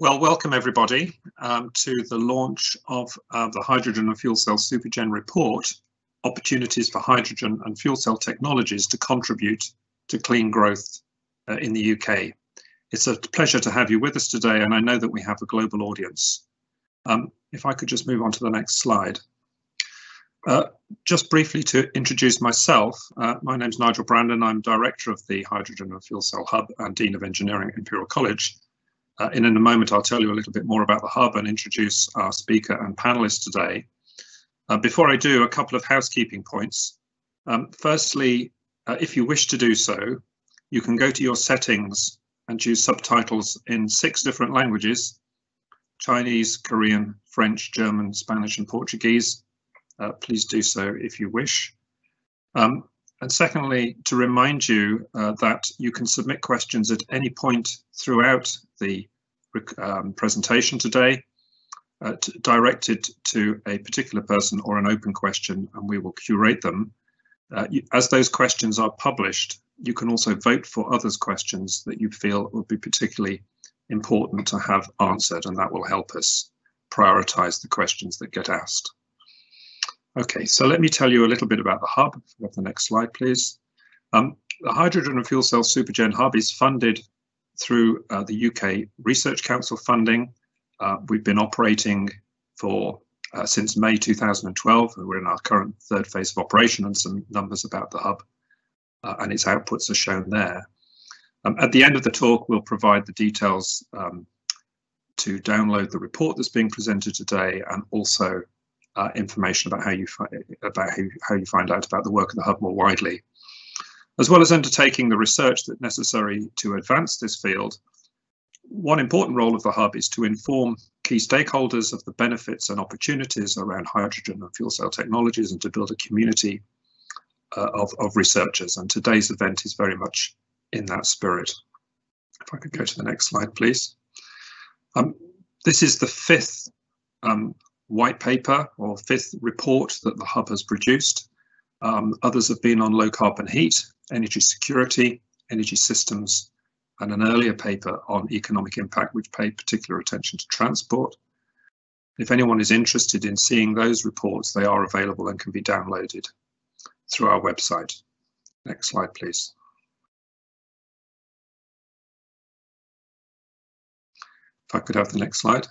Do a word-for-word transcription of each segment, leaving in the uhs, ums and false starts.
Well, welcome everybody um, to the launch of uh, the Hydrogen and Fuel Cell Supergen report, Opportunities for Hydrogen and Fuel Cell Technologies to Contribute to Clean Growth uh, in the U K. It's a pleasure to have you with us today, and I know that we have a global audience. Um, if I could just move on to the next slide. Uh, just briefly to introduce myself, uh, my name's Nigel Brandon. I'm Director of the Hydrogen and Fuel Cell Hub and Dean of Engineering at Imperial College. Uh, and in a moment, I'll tell you a little bit more about the Hub and introduce our speaker and panelist today. Uh, before I do, a couple of housekeeping points. Um, firstly, uh, if you wish to do so, you can go to your settings and choose subtitles in six different languages: Chinese, Korean, French, German, Spanish, and Portuguese. Uh, please do so if you wish. Um, and secondly, to remind you uh, that you can submit questions at any point throughout the um, presentation today, uh, directed to a particular person or an open question, and we will curate them. Uh, you, as those questions are published, you can also vote for others' questions that you feel would be particularly important to have answered, and that will help us prioritise the questions that get asked. Okay, so let me tell you a little bit about the Hub. If we have the next slide, please. Um, the Hydrogen and Fuel Cell Supergen Hub is funded through uh, the U K Research Council funding. Uh, we've been operating for uh, since May two thousand twelve, and we're in our current third phase of operation, and some numbers about the Hub uh, and its outputs are shown there. Um, at the end of the talk, we'll provide the details um, to download the report that's being presented today, and also Uh, information about how you find about how, how you find out about the work of the Hub more widely, as well as undertaking the research that's necessary to advance this field. One important role of the Hub is to inform key stakeholders of the benefits and opportunities around hydrogen and fuel cell technologies, and to build a community uh, of, of researchers. And today's event is very much in that spirit. If I could go to the next slide, please. Um, this is the fifth um, white paper or fifth report that the Hub has produced. Um, others have been on low carbon heat, energy security, energy systems, and an earlier paper on economic impact, which paid particular attention to transport. If anyone is interested in seeing those reports, they are available and can be downloaded through our website. Next slide, please. If I could have the next slide.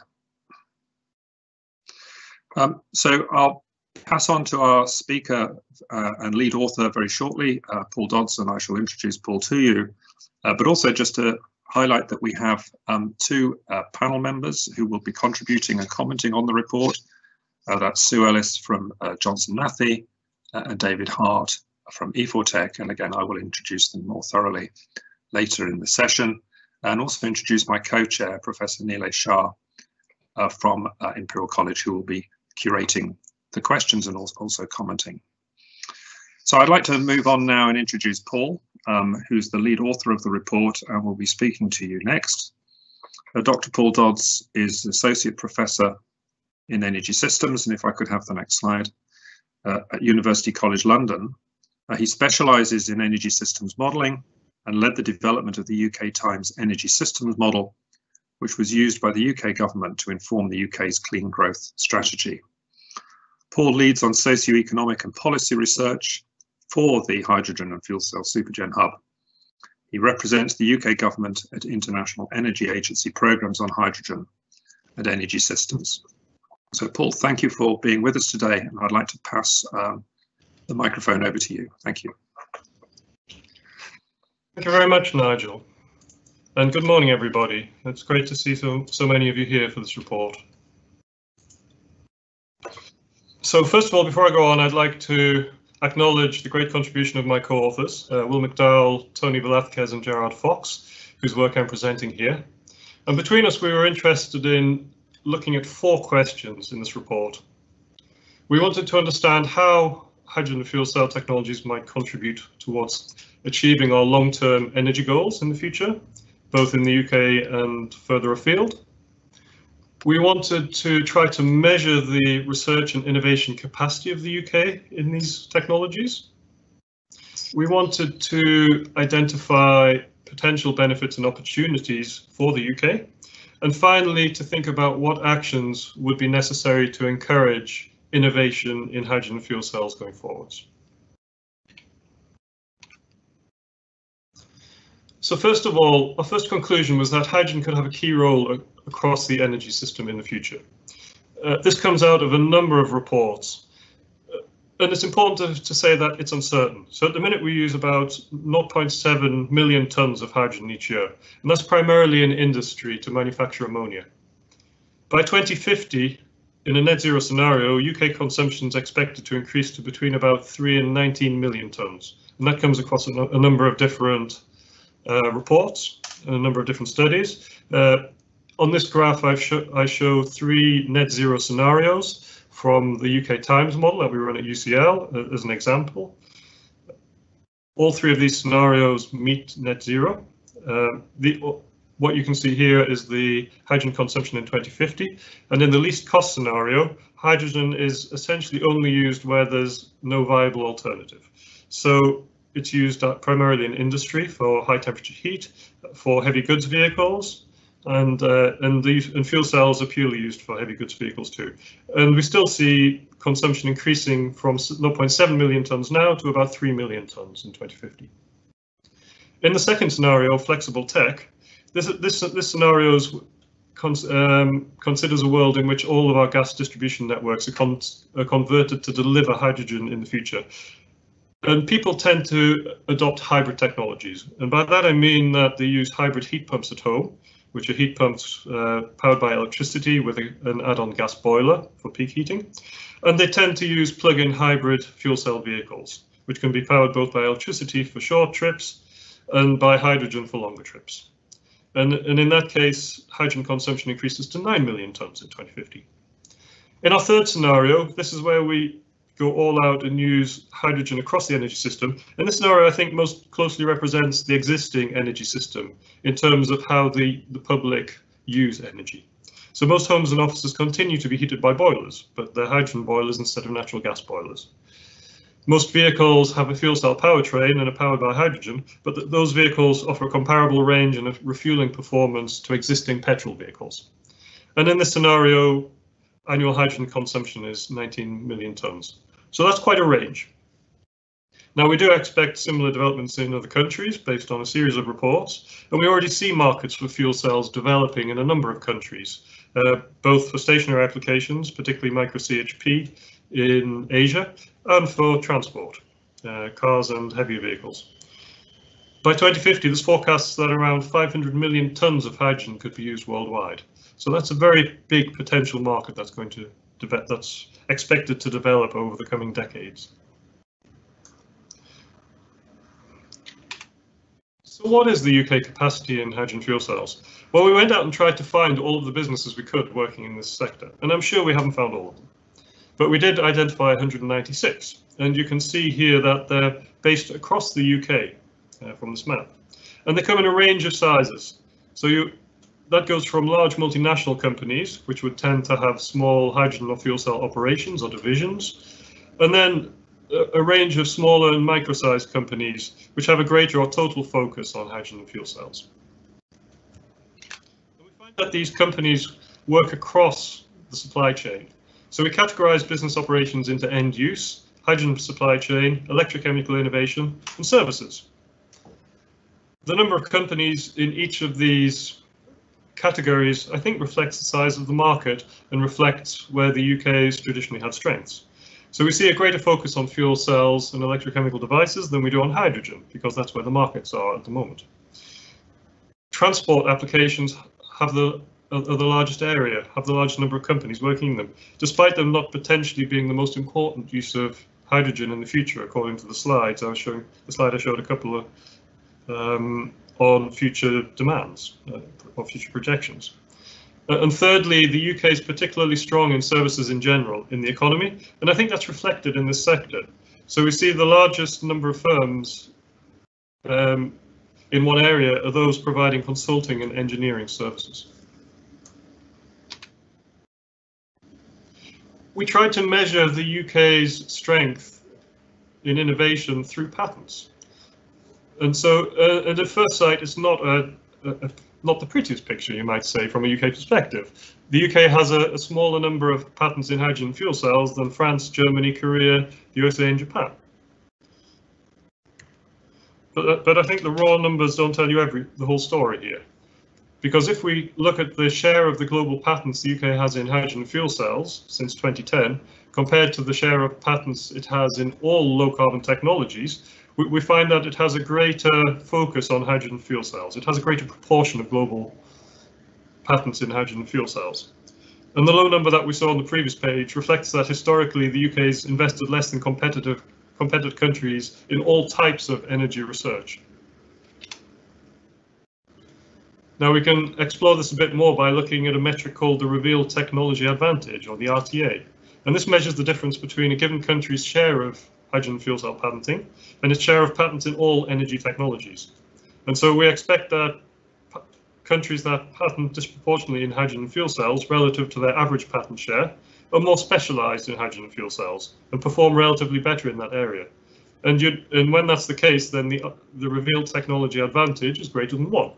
Um, so I'll pass on to our speaker uh, and lead author very shortly, uh, Paul Dodds, and I shall introduce Paul to you. Uh, but also just to highlight that we have um, two uh, panel members who will be contributing and commenting on the report. Uh, that's Sue Ellis from uh, Johnson Matthey uh, and David Hart from E four Tech. And again, I will introduce them more thoroughly later in the session, and also introduce my co-chair, Professor Neelay Shah uh, from uh, Imperial College, who will be curating the questions and also commenting. So I'd like to move on now and introduce Paul, um, who's the lead author of the report and will be speaking to you next. Uh, Doctor Paul Dodds is Associate Professor in Energy Systems, and if I could have the next slide, uh, at University College London. Uh, he specialises in energy systems modelling and led the development of the U K Times energy systems model, which was used by the U K government to inform the U K's clean growth strategy. Paul leads on socio-economic and policy research for the Hydrogen and Fuel Cell Supergen Hub. He represents the U K government at International Energy Agency programmes on hydrogen and energy systems. So Paul, thank you for being with us today, and I'd like to pass um, the microphone over to you. Thank you. Thank you very much, Nigel. And good morning, everybody. It's great to see so, so many of you here for this report. So first of all, before I go on, I'd like to acknowledge the great contribution of my co-authors, uh, Will McDowell, Tony Velazquez and Gerard Fox, whose work I'm presenting here. And between us, we were interested in looking at four questions in this report. We wanted to understand how hydrogen fuel cell technologies might contribute towards achieving our long-term energy goals in the future, both in the U K and further afield. We wanted to try to measure the research and innovation capacity of the U K in these technologies. We wanted to identify potential benefits and opportunities for the U K, And finally, to think about what actions would be necessary to encourage innovation in hydrogen fuel cells going forwards. So first of all, our first conclusion was that hydrogen could have a key role across the energy system in the future. Uh, this comes out of a number of reports, uh, and it's important to, to say that it's uncertain. So at the minute we use about zero point seven million tonnes of hydrogen each year, and that's primarily in industry to manufacture ammonia. By twenty fifty, in a net zero scenario, U K consumption is expected to increase to between about three and nineteen million tonnes, and that comes across a, a number of different Uh, reports and a number of different studies. Uh, on this graph, I've sh I show three net zero scenarios from the U K Times model that we run at U C L uh, as an example. All three of these scenarios meet net zero. Uh, the, what you can see here is the hydrogen consumption in twenty fifty, and in the least cost scenario, hydrogen is essentially only used where there's no viable alternative. So it's used primarily in industry for high temperature heat, for heavy goods vehicles, and uh, and, these, and fuel cells are purely used for heavy goods vehicles too. And we still see consumption increasing from zero point seven million tonnes now to about three million tonnes in twenty fifty. In the second scenario, flexible tech, this, this, this scenario is Um, considers a world in which all of our gas distribution networks are, con are converted to deliver hydrogen in the future. And people tend to adopt hybrid technologies, and by that I mean that they use hybrid heat pumps at home, which are heat pumps uh, powered by electricity with a, an add-on gas boiler for peak heating, and they tend to use plug-in hybrid fuel cell vehicles, which can be powered both by electricity for short trips and by hydrogen for longer trips. And, and in that case, hydrogen consumption increases to nine million tonnes in twenty fifty. In our third scenario, this is where we go all out and use hydrogen across the energy system. And this scenario, I think, most closely represents the existing energy system in terms of how the, the public use energy. So most homes and offices continue to be heated by boilers, but they're hydrogen boilers instead of natural gas boilers. Most vehicles have a fuel cell powertrain and are powered by hydrogen, but th those vehicles offer a comparable range and a refueling performance to existing petrol vehicles. And in this scenario, annual hydrogen consumption is nineteen million tonnes. So that's quite a range. Now, we do expect similar developments in other countries based on a series of reports, and we already see markets for fuel cells developing in a number of countries, uh, both for stationary applications, particularly micro C H P in Asia, and for transport, uh, cars and heavier vehicles. By twenty fifty, there's forecasts that around five hundred million tonnes of hydrogen could be used worldwide. So that's a very big potential market that's going to develop, that's expected to develop over the coming decades. So what is the U K capacity in hydrogen fuel cells? Well, we went out and tried to find all of the businesses we could working in this sector, and I'm sure we haven't found all of them. But we did identify one hundred ninety-six, and you can see here that they're based across the U K uh, from this map. And they come in a range of sizes. So you That goes from large multinational companies, which would tend to have small hydrogen or fuel cell operations or divisions, and then a range of smaller and micro-sized companies, which have a greater or total focus on hydrogen and fuel cells. And we find that these companies work across the supply chain. So we categorize business operations into end use, hydrogen supply chain, electrochemical innovation, and services. The number of companies in each of these categories, I think, reflects the size of the market and reflects where the U K's traditionally had strengths. So we see a greater focus on fuel cells and electrochemical devices than we do on hydrogen, because that's where the markets are at the moment. Transport applications have the, are the largest area, have the largest number of companies working in them, despite them not potentially being the most important use of hydrogen in the future, according to the slides I was showing, the slide I showed a couple of um, on future demands uh, or future projections. Uh, and thirdly, the U K is particularly strong in services in general in the economy, and I think that's reflected in this sector. So we see the largest number of firms um, in one area are those providing consulting and engineering services. We tried to measure the U K's strength in innovation through patents. And so uh, and at first sight, it's not a, a, not the prettiest picture, you might say, from a U K perspective. The U K has a, a smaller number of patents in hydrogen fuel cells than France, Germany, Korea, the U S A and Japan. But, but I think the raw numbers don't tell you every, the whole story here. Because if we look at the share of the global patents the U K has in hydrogen fuel cells since twenty ten, compared to the share of patents it has in all low carbon technologies, we, we find that it has a greater focus on hydrogen fuel cells. It has a greater proportion of global patents in hydrogen fuel cells. And the low number that we saw on the previous page reflects that historically the U K's invested less than competitive, competitive countries in all types of energy research. Now we can explore this a bit more by looking at a metric called the Revealed Technology Advantage, or the R T A. And this measures the difference between a given country's share of hydrogen fuel cell patenting and its share of patents in all energy technologies. And so we expect that countries that patent disproportionately in hydrogen fuel cells relative to their average patent share are more specialized in hydrogen fuel cells and perform relatively better in that area. And, you, and when that's the case, then the, the Revealed Technology Advantage is greater than one.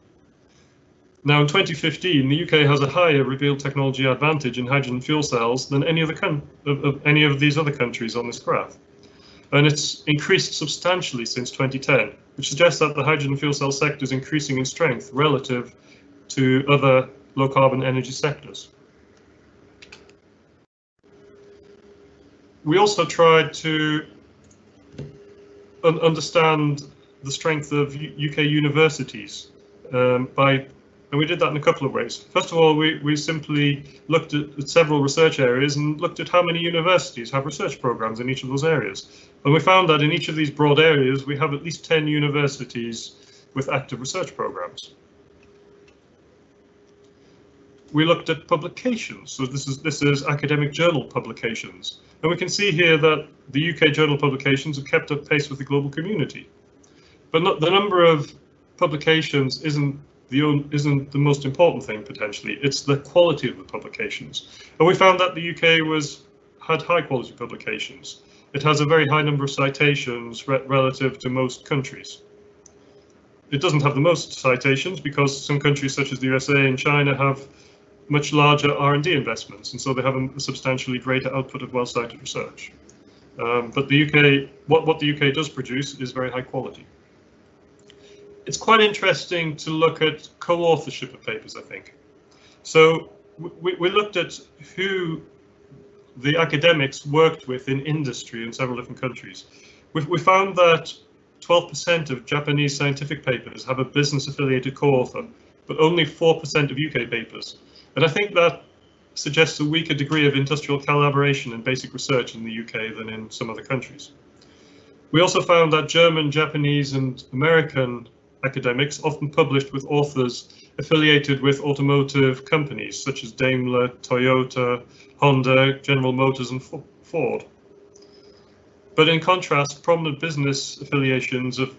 Now, in twenty fifteen, the U K has a higher revealed technology advantage in hydrogen fuel cells than any of, the of, of any of these other countries on this graph. And it's increased substantially since twenty ten, which suggests that the hydrogen fuel cell sector is increasing in strength relative to other low carbon energy sectors. We also tried to un understand the strength of U K universities um, by And we did that in a couple of ways. First of all, we, we simply looked at, at several research areas and looked at how many universities have research programs in each of those areas. And we found that in each of these broad areas, we have at least ten universities with active research programs. We looked at publications. So this is, this is academic journal publications. And we can see here that the U K journal publications have kept up pace with the global community. But not, the number of publications isn't The own, isn't the most important thing potentially, it's the quality of the publications. And we found that the U K was had high quality publications. It has a very high number of citations re relative to most countries. It doesn't have the most citations because some countries such as the U S A and China have much larger R and D investments, and so they have a substantially greater output of well-cited research. Um, but the U K, what, what the U K does produce is very high quality. It's quite interesting to look at co-authorship of papers, I think. So we, we looked at who the academics worked with in industry in several different countries. We, we found that twelve percent of Japanese scientific papers have a business-affiliated co-author, but only four percent of U K papers. And I think that suggests a weaker degree of industrial collaboration and basic research in the U K than in some other countries. We also found that German, Japanese, and American academics often published with authors affiliated with automotive companies such as Daimler, Toyota, Honda, General Motors and Ford. But in contrast, prominent business affiliations of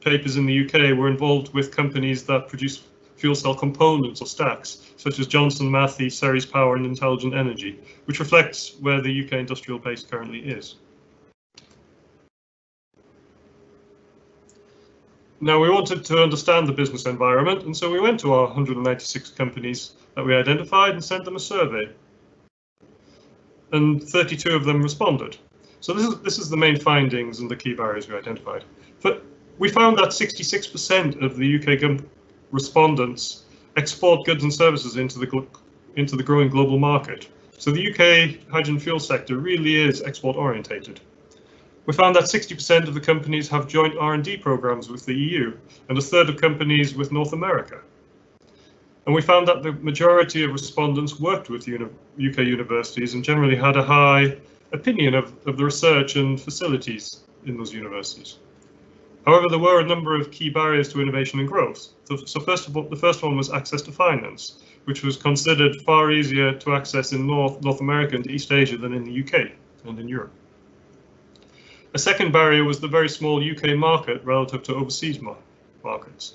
papers in the U K were involved with companies that produce fuel cell components or stacks such as Johnson Matthey, Ceres Power and Intelligent Energy, which reflects where the U K industrial base currently is. Now, we wanted to understand the business environment, and so we went to our one hundred ninety-six companies that we identified and sent them a survey. And thirty-two of them responded. So this is, this is the main findings and the key barriers we identified. But we found that sixty-six percent of the U K respondents export goods and services into the, into the growing global market. So the U K hydrogen fuel sector really is export orientated. We found that sixty percent of the companies have joint R and D programs with the E U and a third of companies with North America. And we found that the majority of respondents worked with U K universities and generally had a high opinion of, of the research and facilities in those universities. However, there were a number of key barriers to innovation and growth. So, so first of all, the first one was access to finance, which was considered far easier to access in North, North America and East Asia than in the U K and in Europe. A second barrier was the very small U K market relative to overseas mar markets.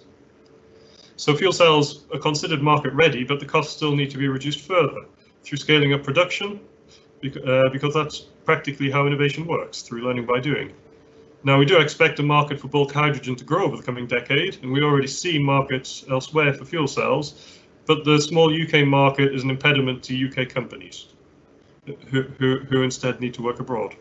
So fuel cells are considered market ready, but the costs still need to be reduced further through scaling up production, because, uh, because that's practically how innovation works, through learning by doing. Now, we do expect the market for bulk hydrogen to grow over the coming decade, and we already see markets elsewhere for fuel cells, but the small U K market is an impediment to U K companies who, who, who instead need to work abroad.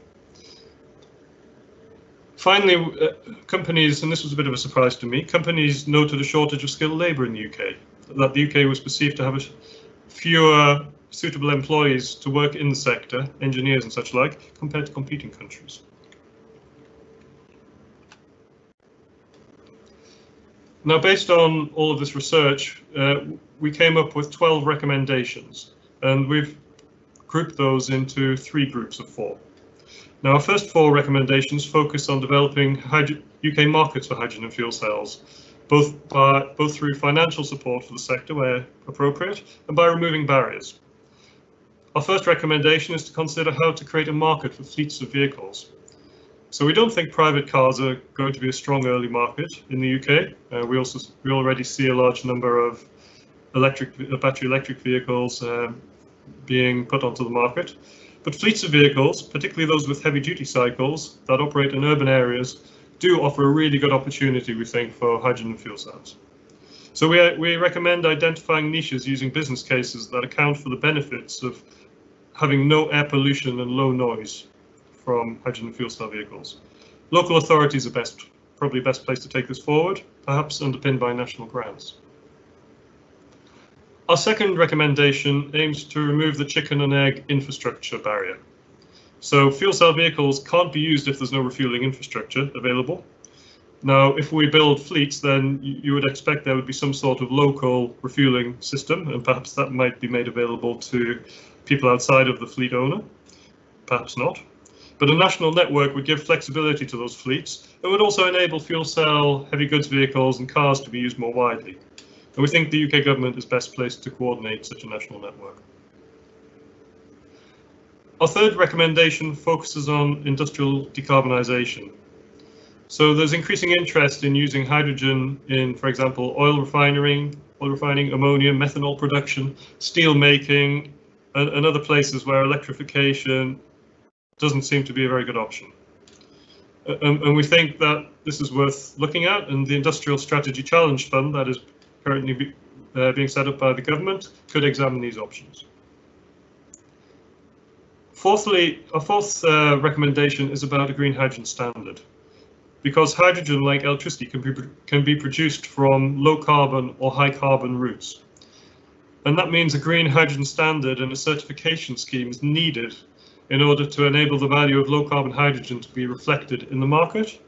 Finally, uh, companies, and this was a bit of a surprise to me, companies noted a shortage of skilled labour in the U K, that the U K was perceived to have a fewer suitable employees to work in the sector, engineers and such like, compared to competing countries. Now, based on all of this research, uh, we came up with twelve recommendations, and we've grouped those into three groups of four. Now, our first four recommendations focus on developing U K markets for hydrogen and fuel cells, both, by, both through financial support for the sector where appropriate and by removing barriers. Our first recommendation is to consider how to create a market for fleets of vehicles. So we don't think private cars are going to be a strong early market in the U K. Uh, we also we already see a large number of electric battery electric vehicles uh, being put onto the market. But fleets of vehicles, particularly those with heavy-duty cycles that operate in urban areas, do offer a really good opportunity, we think, for hydrogen and fuel cells. So we, we recommend identifying niches using business cases that account for the benefits of having no air pollution and low noise from hydrogen and fuel cell vehicles. Local authorities are best, probably best place to take this forward, perhaps underpinned by national grants. Our second recommendation aims to remove the chicken and egg infrastructure barrier. So fuel cell vehicles can't be used if there's no refueling infrastructure available. Now, if we build fleets, then you would expect there would be some sort of local refueling system, and perhaps that might be made available to people outside of the fleet owner, perhaps not. But a national network would give flexibility to those fleets and would also enable fuel cell heavy goods vehicles and cars to be used more widely. And we think the U K government is best placed to coordinate such a national network. Our third recommendation focuses on industrial decarbonisation. So there's increasing interest in using hydrogen in, for example, oil refining, oil refining, ammonia, methanol production, steel making, and, and other places where electrification doesn't seem to be a very good option. And, and we think that this is worth looking at, and the Industrial Strategy Challenge Fund that is currently be, uh, being set up by the government could examine these options. Fourthly, our fourth uh, recommendation is about a green hydrogen standard, because hydrogen, like electricity, can be, can be produced from low carbon or high carbon routes. And that means a green hydrogen standard and a certification scheme is needed in order to enable the value of low carbon hydrogen to be reflected in the market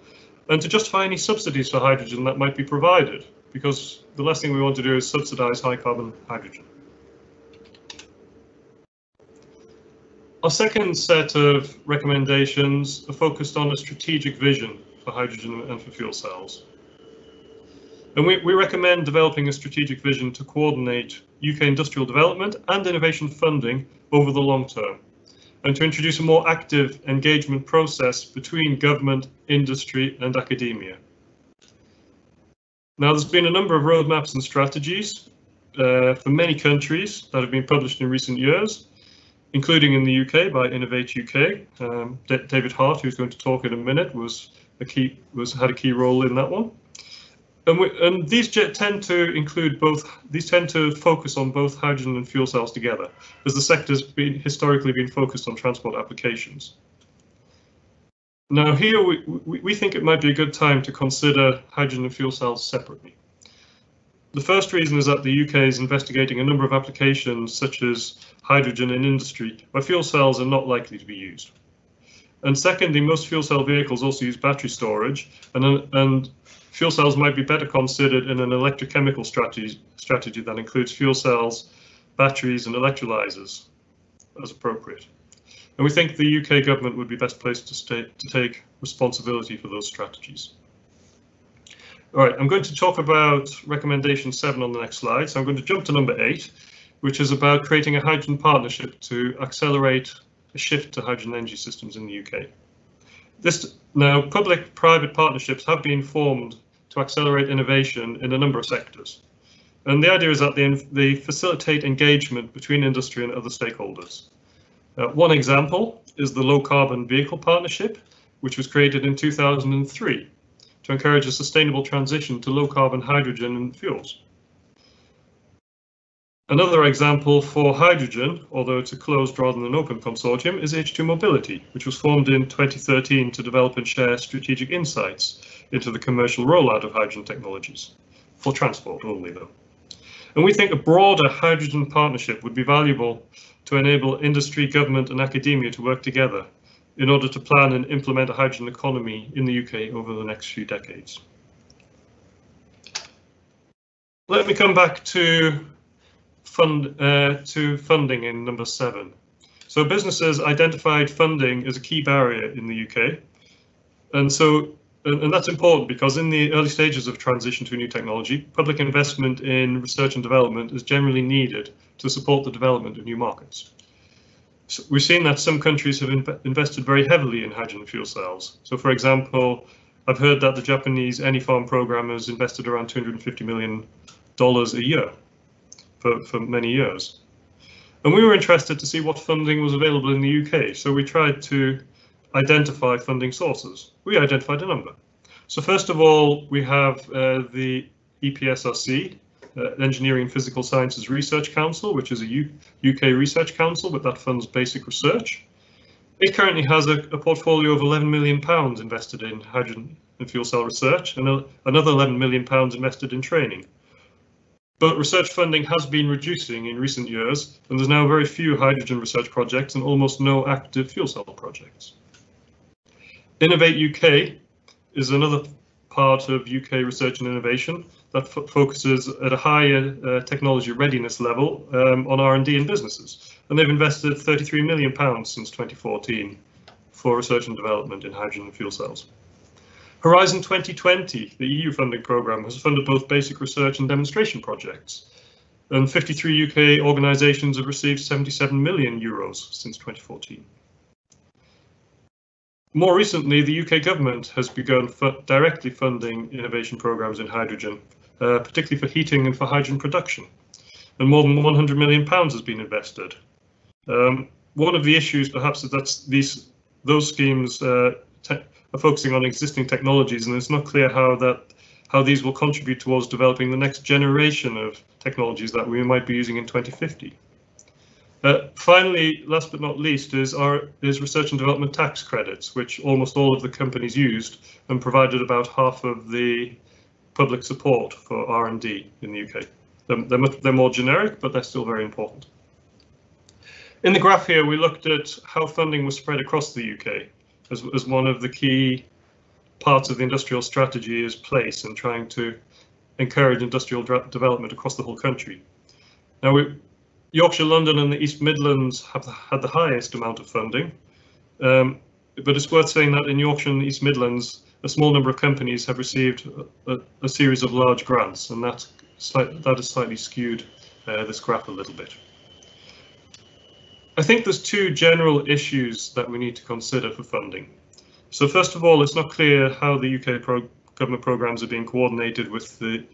and to justify any subsidies for hydrogen that might be provided, because the last thing we want to do is subsidise high carbon hydrogen. Our second set of recommendations are focused on a strategic vision for hydrogen and for fuel cells. And we, we recommend developing a strategic vision to coordinate U K industrial development and innovation funding over the long term, and to introduce a more active engagement process between government, industry and academia. Now, there's been a number of roadmaps and strategies uh, for many countries that have been published in recent years, including in the U K by Innovate U K. Um, David Hart, who's going to talk in a minute, was a key was had a key role in that one. And, we, and these tend to include both, these tend to focus on both hydrogen and fuel cells together, as the sector's been historically been focused on transport applications. Now here we, we think it might be a good time to consider hydrogen and fuel cells separately. The first reason is that the U K is investigating a number of applications such as hydrogen in industry where fuel cells are not likely to be used. And secondly, most fuel cell vehicles also use battery storage, and, and fuel cells might be better considered in an electrochemical strategy, strategy that includes fuel cells, batteries and electrolyzers as appropriate. And we think the U K government would be best placed to, stay, to take responsibility for those strategies. All right, I'm going to talk about recommendation seven on the next slide. So I'm going to jump to number eight, which is about creating a hydrogen partnership to accelerate a shift to hydrogen energy systems in the U K. This, now, public-private partnerships have been formed to accelerate innovation in a number of sectors. And the idea is that they, they facilitate engagement between industry and other stakeholders. Uh, one example is the Low Carbon Vehicle Partnership, which was created in two thousand three to encourage a sustainable transition to low carbon hydrogen and fuels. Another example for hydrogen, although it's a closed rather than an open consortium, is H two Mobility, which was formed in twenty thirteen to develop and share strategic insights into the commercial rollout of hydrogen technologies, for transport only though. And we think a broader hydrogen partnership would be valuable to enable industry, government and academia to work together in order to plan and implement a hydrogen economy in the U K over the next few decades. Let me come back to Fund, uh, to funding in number seven. So businesses identified funding as a key barrier in the U K. And so, and, and that's important because in the early stages of transition to a new technology, public investment in research and development is generally needed to support the development of new markets. So we've seen that some countries have in invested very heavily in hydrogen fuel cells. So for example, I've heard that the Japanese E N E-FARM program has invested around two hundred fifty million dollars a year. For, for many years. And we were interested to see what funding was available in the U K, so we tried to identify funding sources. We identified a number. So first of all, we have uh, the E P S R C, uh, Engineering and Physical Sciences Research Council, which is a U UK research council, but that funds basic research. It currently has a, a portfolio of eleven million pounds invested in hydrogen and fuel cell research, and a, another eleven million pounds invested in training. But research funding has been reducing in recent years, and there's now very few hydrogen research projects and almost no active fuel cell projects. Innovate U K is another part of U K research and innovation that fo focuses at a higher uh, technology readiness level um, on R and D in businesses. And they've invested thirty-three million pounds since twenty fourteen for research and development in hydrogen and fuel cells. Horizon twenty twenty, the E U funding programme, has funded both basic research and demonstration projects, and fifty-three U K organisations have received seventy-seven million euros since twenty fourteen. More recently, the U K government has begun fu- directly funding innovation programmes in hydrogen, uh, particularly for heating and for hydrogen production, and more than one hundred million pounds has been invested. Um, one of the issues, perhaps, is that these, those schemes uh, are focusing on existing technologies, and it's not clear how that how these will contribute towards developing the next generation of technologies that we might be using in twenty fifty. Uh, finally, last but not least, is our is research and development tax credits, which almost all of the companies used and provided about half of the public support for R and D in the U K. They're, they're, much, they're more generic, but they're still very important. In the graph here, we looked at how funding was spread across the U K. As, as one of the key parts of the industrial strategy is place and trying to encourage industrial development across the whole country. Now, we, Yorkshire, London and the East Midlands have had the highest amount of funding, um, but it's worth saying that in Yorkshire and the East Midlands, a small number of companies have received a, a series of large grants, and that's slight, that has slightly skewed uh, this graph a little bit. I think there's two general issues that we need to consider for funding. So first of all, it's not clear how the U K pro government programmes are being coordinated with the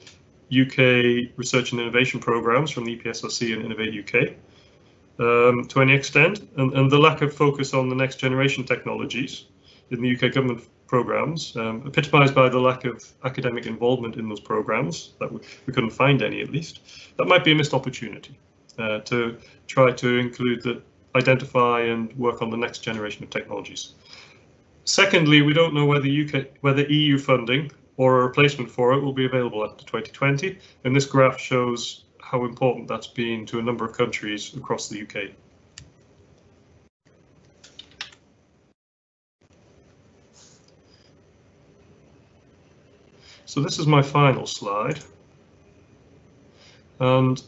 U K research and innovation programmes from the E P S R C and Innovate U K um, to any extent, and, and the lack of focus on the next generation technologies in the U K government programmes, um, epitomised by the lack of academic involvement in those programmes, that we, we couldn't find any at least, that might be a missed opportunity uh, to try to include the identify and work on the next generation of technologies. Secondly, we don't know whether U K, whether E U funding or a replacement for it will be available after twenty twenty, and this graph shows how important that's been to a number of countries across the U K. So this is my final slide, and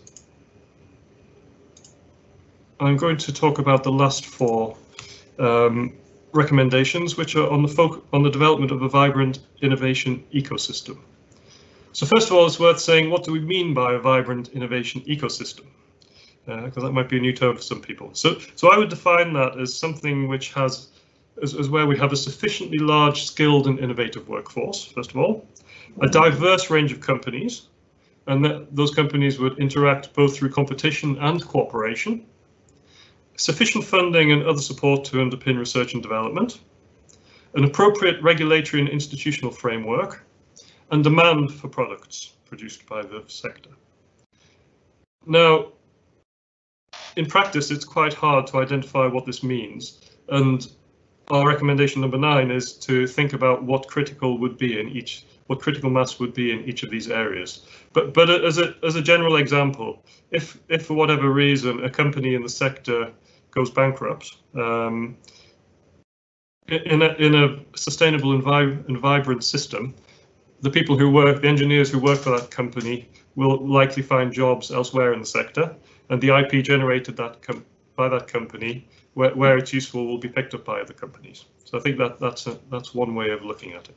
I'm going to talk about the last four um, recommendations, which are on the focus on the development of a vibrant innovation ecosystem. So first of all, it's worth saying, what do we mean by a vibrant innovation ecosystem? Because uh, that might be a new term for some people. So, so I would define that as something which has, as, as where we have a sufficiently large, skilled and innovative workforce, first of all, a diverse range of companies, and that those companies would interact both through competition and cooperation, sufficient funding and other support to underpin research and development, an appropriate regulatory and institutional framework, and demand for products produced by the sector. Now, in practice, it's quite hard to identify what this means, and our recommendation number nine is to think about what critical would be in each, what critical mass would be in each of these areas. But but as a as a general example, if if for whatever reason a company in the sector goes bankrupt, um, in a in a sustainable and, vib and vibrant system, the people who work, the engineers who work for that company, will likely find jobs elsewhere in the sector, and the I P generated that com by that company, where, where it's useful, will be picked up by other companies. So I think that that's a, that's one way of looking at it.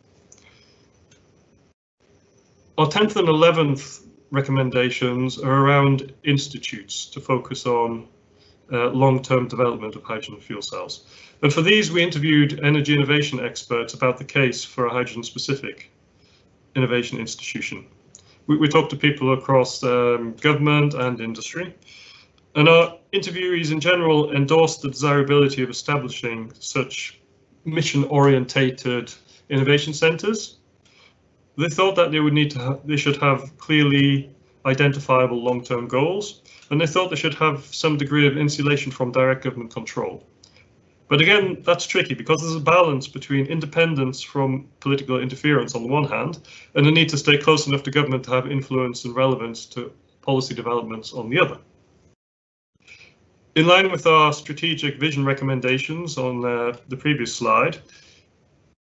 Our tenth and eleventh recommendations are around institutes to focus on uh, long-term development of hydrogen fuel cells. And for these, we interviewed energy innovation experts about the case for a hydrogen-specific innovation institution. We, we talked to people across um, government and industry, and our interviewees in general endorsed the desirability of establishing such mission-orientated innovation centres. They thought that they would need to ha they should have clearly identifiable long-term goals, and they thought they should have some degree of insulation from direct government control. But again, that's tricky because there's a balance between independence from political interference on the one hand, and the need to stay close enough to government to have influence and relevance to policy developments on the other. In line with our strategic vision recommendations on uh, the previous slide,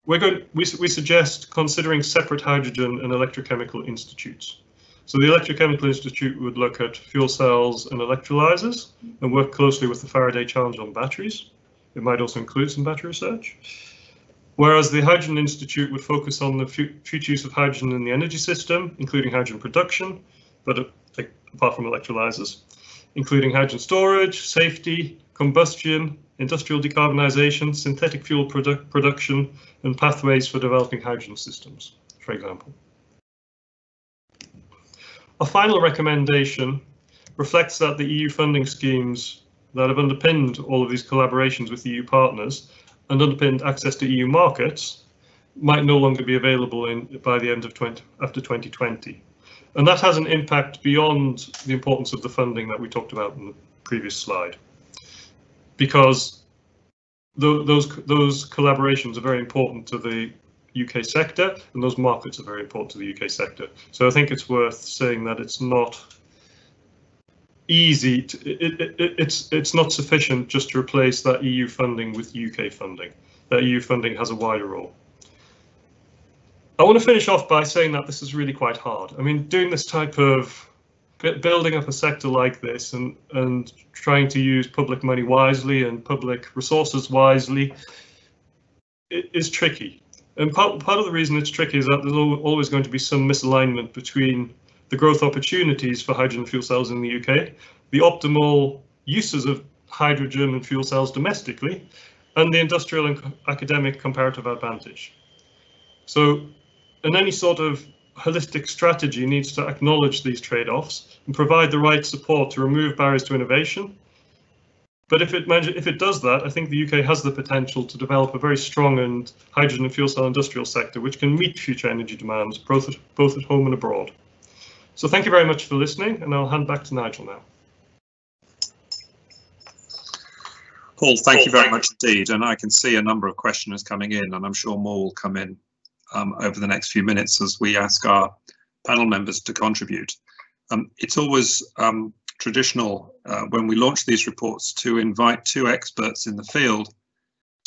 We're going, we, we suggest considering separate hydrogen and electrochemical institutes. So the Electrochemical Institute would look at fuel cells and electrolyzers and work closely with the Faraday Challenge on batteries. It might also include some battery research. Whereas the Hydrogen Institute would focus on the fu future use of hydrogen in the energy system, including hydrogen production, but uh, apart from electrolyzers, including hydrogen storage, safety, combustion, industrial decarbonisation, synthetic fuel produ production, and pathways for developing hydrogen systems, for example. Our final recommendation reflects that the E U funding schemes that have underpinned all of these collaborations with E U partners and underpinned access to E U markets might no longer be available in, by the end of twenty, after twenty twenty. And that has an impact beyond the importance of the funding that we talked about in the previous slide, because th those those collaborations are very important to the U K sector, and those markets are very important to the U K sector. So I think it's worth saying that it's not easy. To, it, it, it, it's it's not sufficient just to replace that E U funding with U K funding. That E U funding has a wider role. I want to finish off by saying that this is really quite hard. I mean, doing this type of building up a sector like this and, and trying to use public money wisely and public resources wisely is tricky. And part, part of the reason it's tricky is that there's always going to be some misalignment between the growth opportunities for hydrogen fuel cells in the U K, the optimal uses of hydrogen and fuel cells domestically, and the industrial and academic comparative advantage. So, and any sort of holistic strategy needs to acknowledge these trade-offs and provide the right support to remove barriers to innovation. But if it manages, if it does that, I think the U K has the potential to develop a very strong and hydrogen and fuel cell industrial sector which can meet future energy demands, both at, both at home and abroad. So thank you very much for listening, and I'll hand back to Nigel now. Paul, thank you very much indeed. And I can see a number of questioners coming in, and I'm sure more will come in Um, over the next few minutes as we ask our panel members to contribute. Um, it's always um, traditional uh, when we launch these reports to invite two experts in the field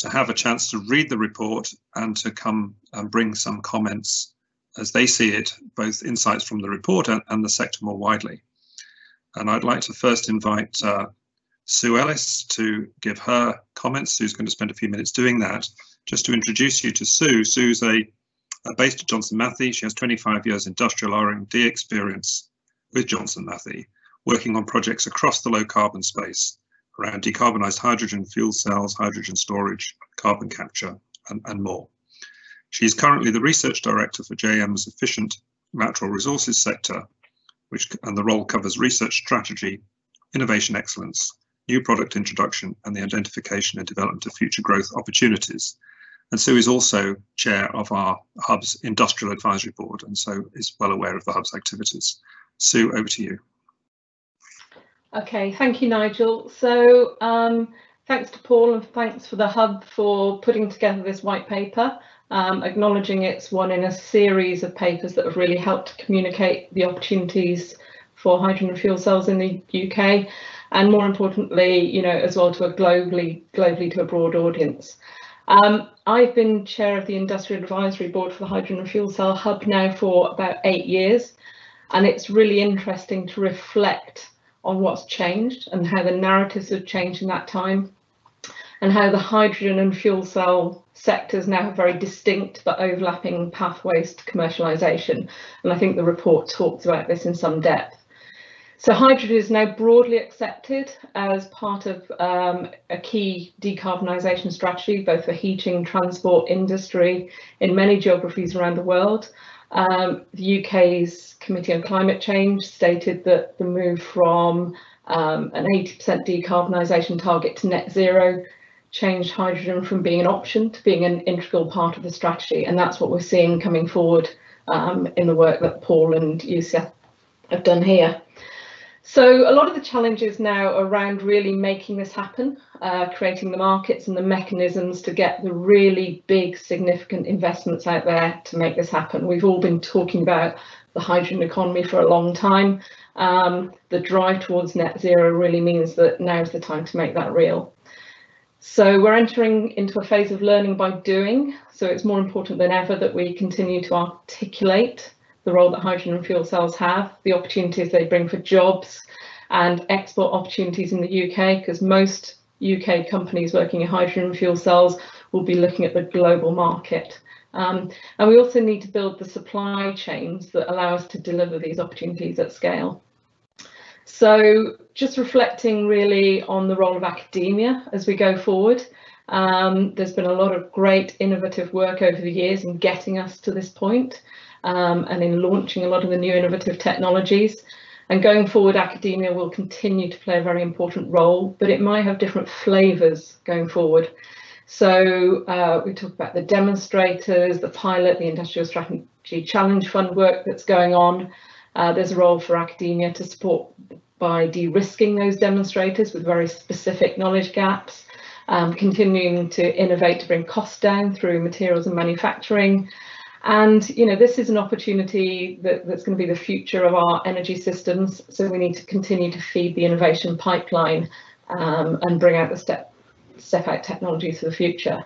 to have a chance to read the report and to come and bring some comments as they see it, both insights from the report and, and the sector more widely. And I'd like to first invite uh, Sue Ellis to give her comments. Sue's going to spend a few minutes doing that. Just to introduce you to Sue, Sue's a based at Johnson Matthey. She has twenty-five years industrial R and D experience with Johnson Matthey, working on projects across the low carbon space around decarbonised hydrogen fuel cells, hydrogen storage, carbon capture and, and more. She's currently the research director for J M's efficient natural resources sector, which and the role covers research strategy, innovation excellence, new product introduction and the identification and development of future growth opportunities. And Sue is also chair of our Hub's Industrial Advisory Board, and so is well aware of the Hub's activities. Sue, over to you. Okay, thank you, Nigel. So um, thanks to Paul and thanks for the Hub for putting together this white paper, um, acknowledging it's one in a series of papers that have really helped to communicate the opportunities for hydrogen and fuel cells in the U K, and more importantly, you know, as well to a globally, globally to a broad audience. Um, I've been chair of the Industrial Advisory Board for the Hydrogen and Fuel Cell Hub now for about eight years, and it's really interesting to reflect on what's changed and how the narratives have changed in that time, and how the hydrogen and fuel cell sectors now have very distinct but overlapping pathways to commercialisation. And I think the report talks about this in some depth. So hydrogen is now broadly accepted as part of um, a key decarbonisation strategy, both for heating, transport, industry in many geographies around the world. Um, the U K's Committee on Climate Change stated that the move from um, an eighty percent decarbonisation target to net zero changed hydrogen from being an option to being an integral part of the strategy. And that's what we're seeing coming forward um, in the work that Paul and U C L have done here. So a lot of the challenges now around really making this happen, uh, creating the markets and the mechanisms to get the really big, significant investments out there to make this happen. We've all been talking about the hydrogen economy for a long time. Um, the drive towards net zero really means that now's the time to make that real. So we're entering into a phase of learning by doing. So it's more important than ever that we continue to articulate the role that hydrogen and fuel cells have, the opportunities they bring for jobs and export opportunities in the U K, because most U K companies working in hydrogen and fuel cells will be looking at the global market. Um, and we also need to build the supply chains that allow us to deliver these opportunities at scale. So just reflecting really on the role of academia as we go forward. Um, there's been a lot of great innovative work over the years in getting us to this point. Um, and in launching a lot of the new innovative technologies. And going forward, academia will continue to play a very important role, but it might have different flavours going forward. So uh, we talk about the demonstrators, the pilot, the Industrial Strategy Challenge Fund work that's going on. Uh, there's a role for academia to support by de-risking those demonstrators with very specific knowledge gaps, um, continuing to innovate to bring costs down through materials and manufacturing. And, you know, this is an opportunity that, that's going to be the future of our energy systems. So we need to continue to feed the innovation pipeline um, and bring out the step, step out technologies for the future.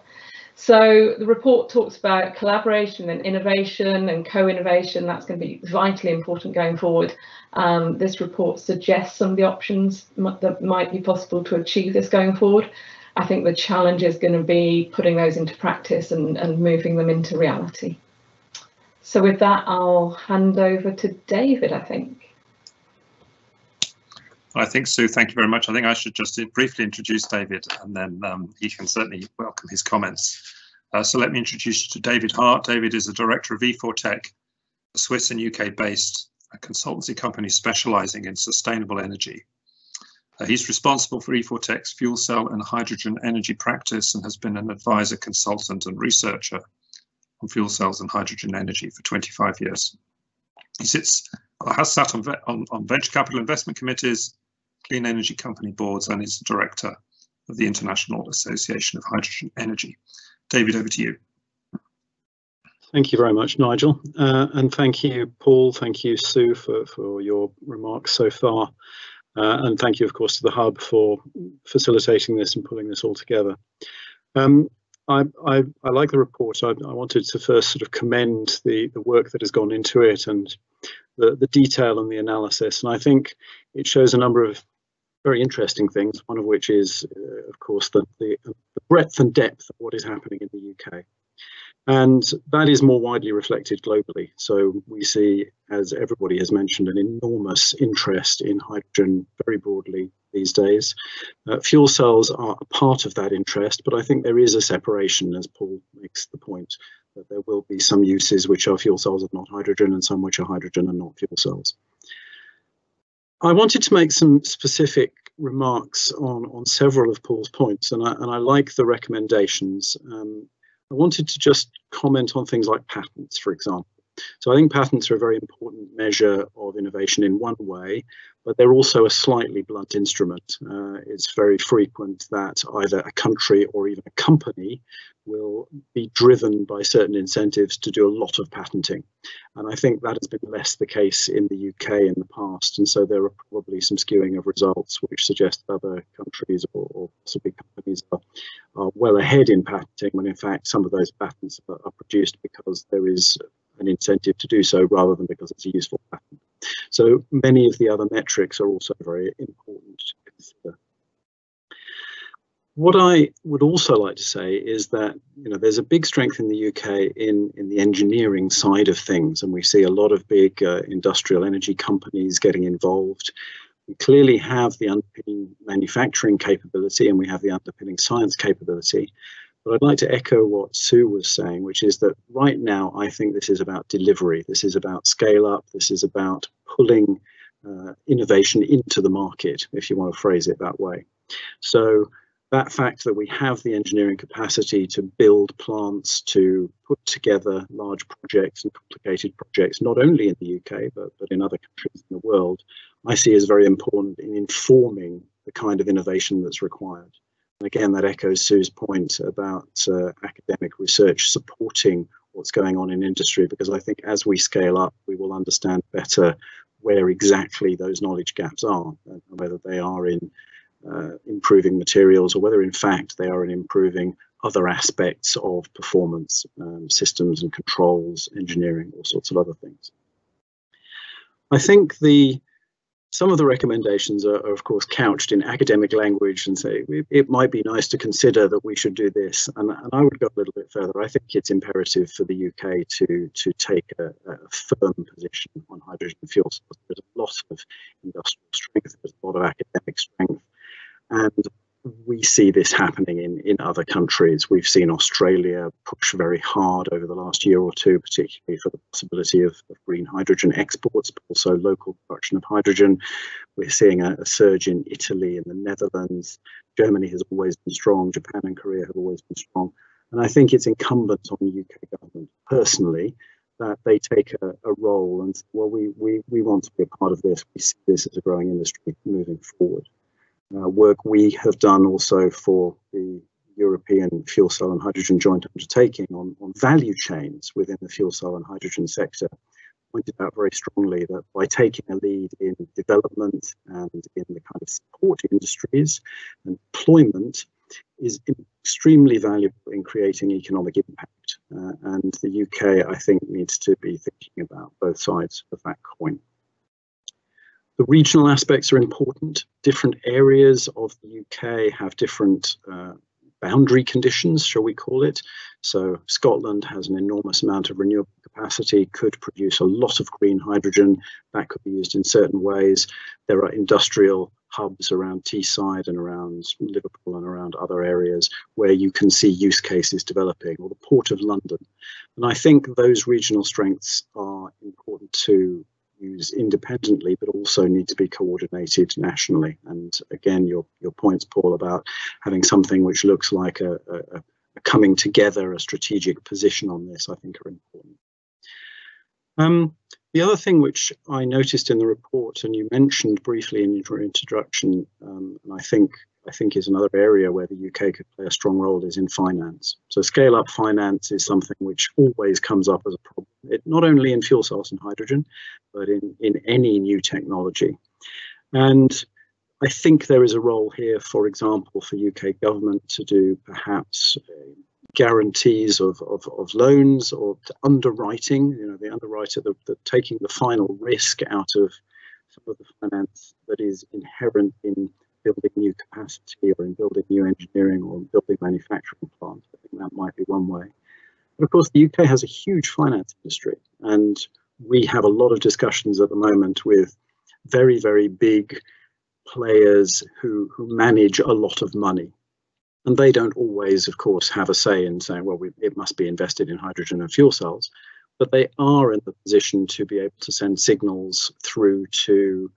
So the report talks about collaboration and innovation and co-innovation. That's going to be vitally important going forward. Um, this report suggests some of the options that might be possible to achieve this going forward. I think the challenge is going to be putting those into practice and, and moving them into reality. So with that, I'll hand over to David, I think. I think, Sue, thank you very much. I think I should just briefly introduce David, and then um, he can certainly welcome his comments. Uh, so let me introduce you to David Hart. David is a director of E four Tech, a Swiss and U K-based consultancy company specialising in sustainable energy. Uh, he's responsible for E four Tech's fuel cell and hydrogen energy practice, and has been an advisor, consultant and researcher on fuel cells and hydrogen energy for twenty-five years. He sits, or has sat on, on, on venture capital investment committees, clean energy company boards, and is director of the International Association of Hydrogen Energy. David, over to you. Thank you very much, Nigel. Uh, and thank you, Paul. Thank you, Sue, for, for your remarks so far. Uh, and thank you, of course, to the Hub for facilitating this and pulling this all together. Um, I, I, I like the report. I, I wanted to first sort of commend the, the work that has gone into it and the, the detail and the analysis. And I think it shows a number of very interesting things, one of which is, uh, of course, the, the, the breadth and depth of what is happening in the U K. And that is more widely reflected globally. So we see, as everybody has mentioned, an enormous interest in hydrogen very broadly these days. Uh, fuel cells are a part of that interest, but I think there is a separation, as Paul makes the point, that there will be some uses which are fuel cells and not hydrogen, and some which are hydrogen and not fuel cells. I wanted to make some specific remarks on, on several of Paul's points, and I, and I like the recommendations. Um, I wanted to just comment on things like patents, for example. So I think patents are a very important measure of innovation in one way, but they're also a slightly blunt instrument. Uh, it's very frequent that either a country or even a company will be driven by certain incentives to do a lot of patenting. And I think that has been less the case in the U K in the past. And so there are probably some skewing of results which suggest other countries or, or possibly companies are, are well ahead in patenting, when in fact some of those patents are, are produced because there is an incentive to do so rather than because it's a useful patent. So many of the other metrics are also very important to consider. What I would also like to say is that, you know, there's a big strength in the U K in, in the engineering side of things, and we see a lot of big uh, industrial energy companies getting involved. We clearly have the underpinning manufacturing capability and we have the underpinning science capability. But I'd like to echo what Sue was saying, which is that right now, I think this is about delivery. This is about scale up. This is about pulling uh, innovation into the market, if you want to phrase it that way. So that fact that we have the engineering capacity to build plants, to put together large projects and complicated projects, not only in the U K, but, but in other countries in the world, I see as very important in informing the kind of innovation that's required. And again, that echoes Sue's point about uh, academic research supporting what's going on in industry, because I think as we scale up, we will understand better where exactly those knowledge gaps are, and whether they are in uh, improving materials or whether in fact they are in improving other aspects of performance, um, systems and controls, engineering, all sorts of other things. I think the Some of the recommendations are, are, of course, couched in academic language and say it might be nice to consider that we should do this. And, and I would go a little bit further. I think it's imperative for the U K to, to take a, a firm position on hydrogen fuel cells. There's a lot of industrial strength, there's a lot of academic strength. And we see this happening in, in other countries. We've seen Australia push very hard over the last year or two, particularly for the possibility of, of green hydrogen exports, but also local production of hydrogen. We're seeing a, a surge in Italy and the Netherlands. Germany has always been strong. Japan and Korea have always been strong. And I think it's incumbent on the U K government personally that they take a, a role and, well, we, we, we want to be a part of this. We see this as a growing industry moving forward. Uh, work we have done also for the European Fuel Cell and Hydrogen Joint Undertaking on, on value chains within the fuel cell and hydrogen sector pointed out very strongly that by taking a lead in development and in the kind of support industries and deployment is extremely valuable in creating economic impact. Uh, and the U K, I think, needs to be thinking about both sides of that coin. The regional aspects are important. Different areas of the U K have different uh, boundary conditions, shall we call it. So Scotland has an enormous amount of renewable capacity, could produce a lot of green hydrogen that could be used in certain ways. There are industrial hubs around Teesside and around Liverpool and around other areas where you can see use cases developing, or the Port of London. And I think those regional strengths are important to use independently, but also need to be coordinated nationally. And again, your your points, Paul, about having something which looks like a, a, a coming together, a strategic position on this, I think are important. Um, the other thing which I noticed in the report, and you mentioned briefly in your introduction, um, and I think I think is another area where the U K could play a strong role, is in finance. So scale up finance is something which always comes up as a problem, it, not only in fuel cells and hydrogen, but in, in any new technology. And I think there is a role here, for example, for U K government to do perhaps uh, guarantees of, of, of loans or to underwriting, you know, the underwriter, the, the taking the final risk out of some of the finance that is inherent in building new capacity or in building new engineering or building manufacturing plants. I think that might be one way. But of course, the U K has a huge finance industry, and we have a lot of discussions at the moment with very, very big players who, who manage a lot of money. And they don't always, of course, have a say in saying, well, we, it must be invested in hydrogen and fuel cells, but they are in the position to be able to send signals through to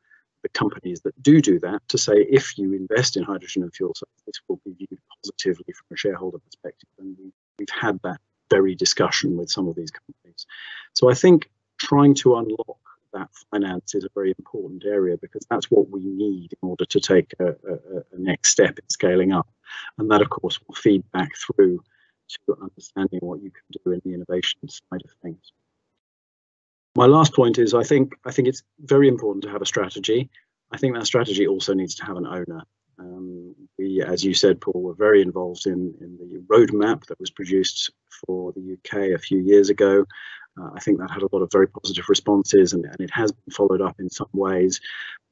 the companies that do do that to say, if you invest in hydrogen and fuel cells, this will be viewed positively from a shareholder perspective, and we We've had that very discussion with some of these companies. So I think trying to unlock that finance is a very important area, because that's what we need in order to take a, a, a next step in scaling up. And that, of course, will feed back through to understanding what you can do in the innovation side of things. My last point is I think I think it's very important to have a strategy. I think that strategy also needs to have an owner. Um, we, as you said, Paul, were very involved in, in the roadmap that was produced for the U K a few years ago. Uh, I think that had a lot of very positive responses, and, and it has been followed up in some ways.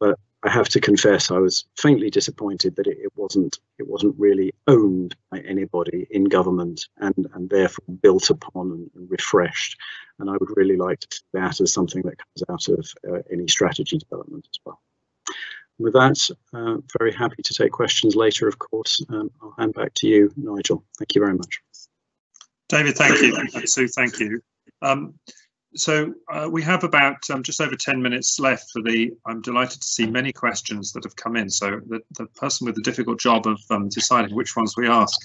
But I have to confess, I was faintly disappointed that it, it wasn't it wasn't really owned by anybody in government, and and therefore built upon and, and refreshed. And I would really like to see that as something that comes out of uh, any strategy development as well. With that, uh, very happy to take questions later, of course. Um, I'll hand back to you, Nigel. Thank you very much. David, thank you. And Sue, thank you. Um, so uh, we have about um, just over ten minutes left for the, I'm delighted to see many questions that have come in. So the, the person with the difficult job of um, deciding which ones we ask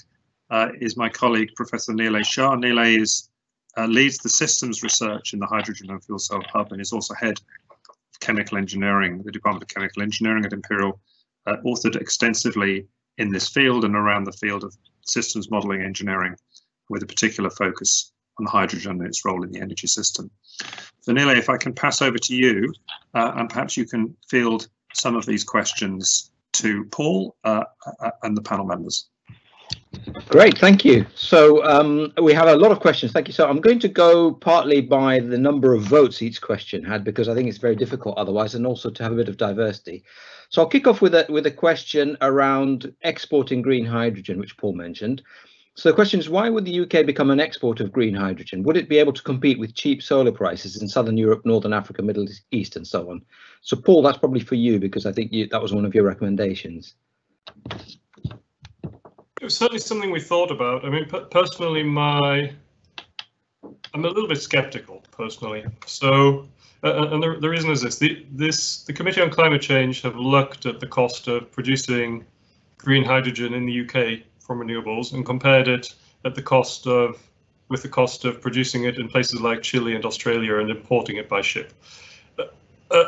uh, is my colleague, Professor Neelay Shah. Neelay is, uh, leads the systems research in the Hydrogen and Fuel Cell Hub, and is also head of chemical engineering, the Department of Chemical Engineering at Imperial, uh, authored extensively in this field and around the field of systems modelling engineering, with a particular focus on the hydrogen and its role in the energy system. So Neelay, if I can pass over to you, uh, and perhaps you can field some of these questions to Paul uh, and the panel members. Great, thank you. So um, we have a lot of questions, thank you. So I'm going to go partly by the number of votes each question had, because I think it's very difficult otherwise, and also to have a bit of diversity. So I'll kick off with a, with a question around exporting green hydrogen, which Paul mentioned. So the question is, why would the U K become an exporter of green hydrogen? Would it be able to compete with cheap solar prices in Southern Europe, Northern Africa, Middle East, and so on? So Paul, that's probably for you, because I think you, that was one of your recommendations. It was certainly something we thought about. I mean, per personally, my, I'm a little bit skeptical, personally. So, uh, and the, the reason is this, the, this, the Committee on Climate Change have looked at the cost of producing green hydrogen in the U K from renewables, and compared it at the cost of, with the cost of producing it in places like Chile and Australia and importing it by ship. Uh,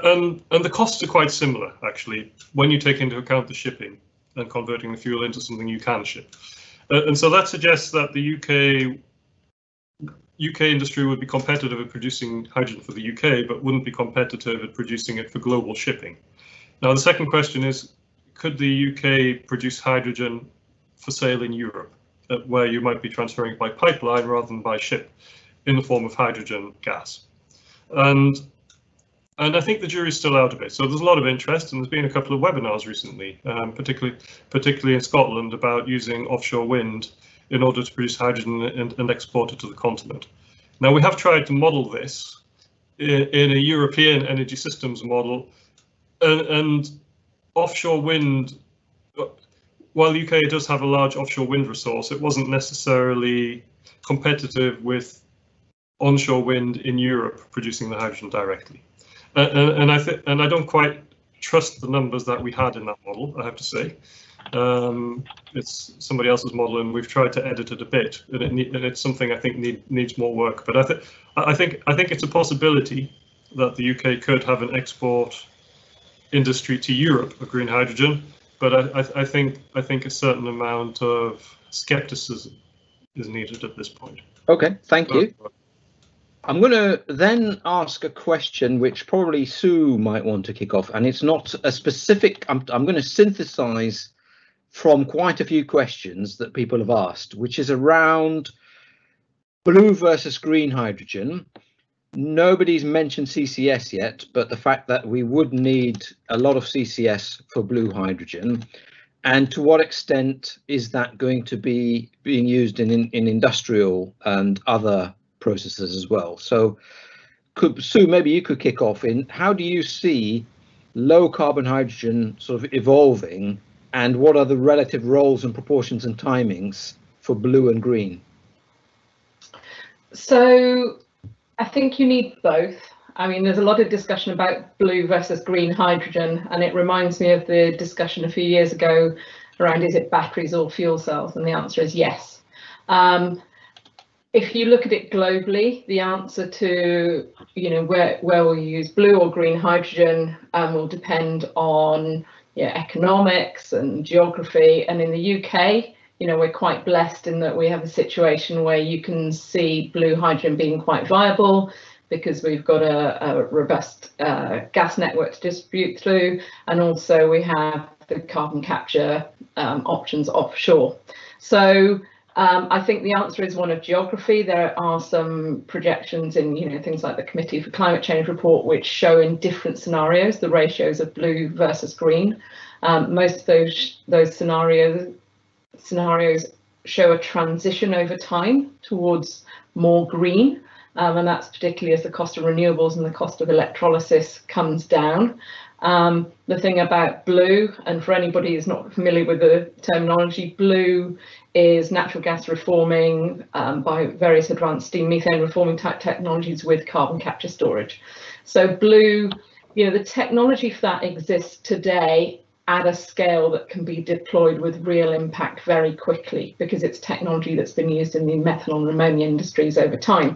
and, and the costs are quite similar, actually, when you take into account the shipping and converting the fuel into something you can ship. Uh, and so that suggests that the U K, U K industry would be competitive at producing hydrogen for the U K, but wouldn't be competitive at producing it for global shipping. Now, the second question is, could the U K produce hydrogen for sale in Europe, uh, where you might be transferring it by pipeline rather than by ship in the form of hydrogen gas? And, and I think the jury's still out a bit. So there's a lot of interest, and there's been a couple of webinars recently, um, particularly, particularly in Scotland, about using offshore wind in order to produce hydrogen and, and export it to the continent. Now, we have tried to model this in, in a European energy systems model, and, and offshore wind, while the U K does have a large offshore wind resource, it wasn't necessarily competitive with onshore wind in Europe producing the hydrogen directly. Uh, and, and I think, and I don't quite trust the numbers that we had in that model, I have to say. Um, it's somebody else's model, and we've tried to edit it a bit, and, it ne and it's something I think need, needs more work. But I think I think I think it's a possibility that the U K could have an export industry to Europe of green hydrogen. But I, I think I think a certain amount of skepticism is needed at this point. OK, thank you. I'm going to then ask a question which probably Sue might want to kick off. And it's not a specific. I'm, I'm going to synthesize from quite a few questions that people have asked, which is around blue versus green hydrogen. Nobody's mentioned C C S yet, but the fact that we would need a lot of C C S for blue hydrogen, and to what extent is that going to be being used in, in, in industrial and other processes as well? So could, Sue, maybe you could kick off in how do you see low carbon hydrogen sort of evolving, and what are the relative roles and proportions and timings for blue and green? So I think you need both. I mean, there's a lot of discussion about blue versus green hydrogen, and it reminds me of the discussion a few years ago around, is it batteries or fuel cells? And the answer is yes. Um, if you look at it globally, the answer to, you know, where, where we'll use blue or green hydrogen um, will depend on yeah, economics and geography. And in the U K, you know, we're quite blessed in that we have a situation where you can see blue hydrogen being quite viable, because we've got a, a robust uh, gas network to distribute through, and also we have the carbon capture um, options offshore. So Um, I think the answer is one of geography. There are some projections in, you know, things like the Committee for Climate Change report, which show in different scenarios the ratios of blue versus green. Um, most of those those scenarios scenarios show a transition over time towards more green, um, and that's particularly as the cost of renewables and the cost of electrolysis comes down. Um, the thing about blue, and for anybody who's not familiar with the terminology, blue is natural gas reforming um, by various advanced steam methane reforming type technologies with carbon capture storage. So blue, you know, the technology for that exists today at a scale that can be deployed with real impact very quickly, because it's technology that's been used in the methanol and ammonia industries over time.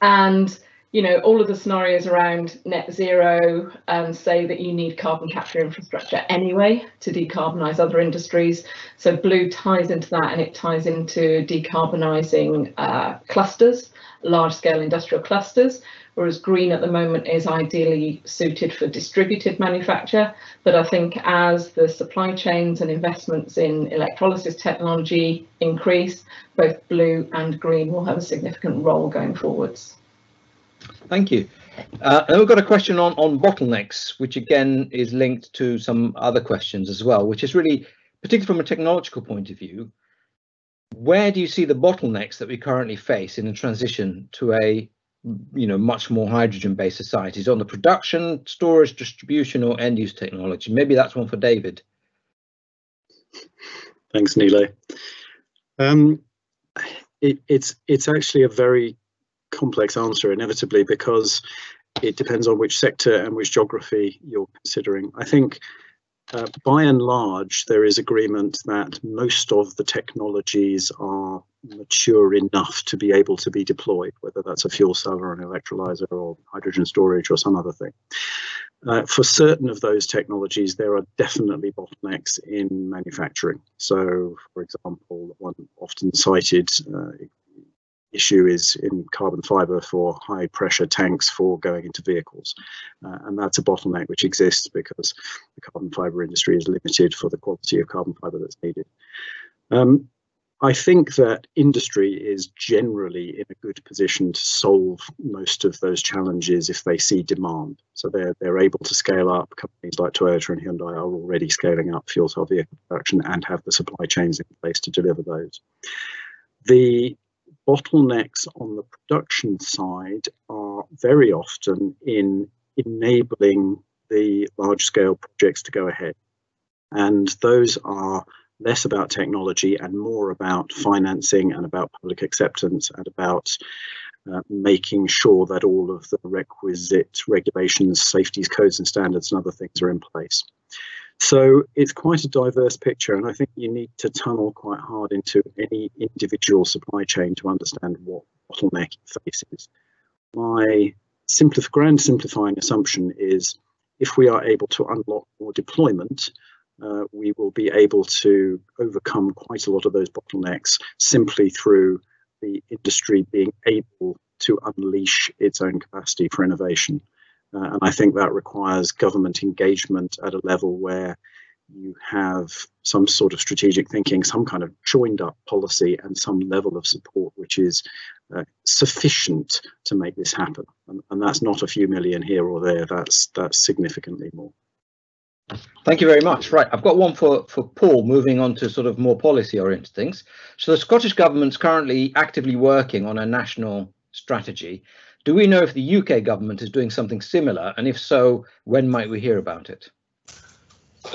And you know, all of the scenarios around net zero um, say that you need carbon capture infrastructure anyway to decarbonise other industries. So blue ties into that, and it ties into decarbonising uh, clusters, large-scale industrial clusters, whereas green at the moment is ideally suited for distributed manufacture. But I think as the supply chains and investments in electrolysis technology increase, both blue and green will have a significant role going forwards. Thank you. Uh, and we've got a question on, on bottlenecks, which again is linked to some other questions as well, which is really, particularly from a technological point of view, where do you see the bottlenecks that we currently face in the transition to a, you know, much more hydrogen-based societies on the production, storage, distribution, or end-use technology? Maybe that's one for David. Thanks, Neelay. Um, it, it's, it's actually a very complex answer, inevitably, because it depends on which sector and which geography you're considering. I think uh, by and large there is agreement that most of the technologies are mature enough to be able to be deployed, whether that's a fuel cell or an electrolyzer or hydrogen storage or some other thing. Uh, for certain of those technologies there are definitely bottlenecks in manufacturing. So for example, one often cited uh, issue is in carbon fiber for high pressure tanks for going into vehicles, uh, and that's a bottleneck which exists because the carbon fiber industry is limited for the quality of carbon fiber that's needed. Um, I think that industry is generally in a good position to solve most of those challenges if they see demand. So they're, they're able to scale up. Companies like Toyota and Hyundai are already scaling up fuel cell vehicle production and have the supply chains in place to deliver those. The bottlenecks on the production side are very often in enabling the large-scale projects to go ahead, and those are less about technology and more about financing and about public acceptance and about uh, making sure that all of the requisite regulations, safety codes and standards and other things are in place. So it's quite a diverse picture, and I think you need to tunnel quite hard into any individual supply chain to understand what bottleneck it faces. My simplif- grand simplifying assumption is if we are able to unlock more deployment, uh, we will be able to overcome quite a lot of those bottlenecks simply through the industry being able to unleash its own capacity for innovation. Uh, and I think that requires government engagement at a level where you have some sort of strategic thinking, some kind of joined up policy and some level of support which is uh, sufficient to make this happen. And, and that's not a few million here or there, that's, that's significantly more. Thank you very much. Right, I've got one for, for Paul, moving on to sort of more policy oriented things. So the Scottish Government's currently actively working on a national strategy. Do we know if the U K government is doing something similar, and if so, when might we hear about it?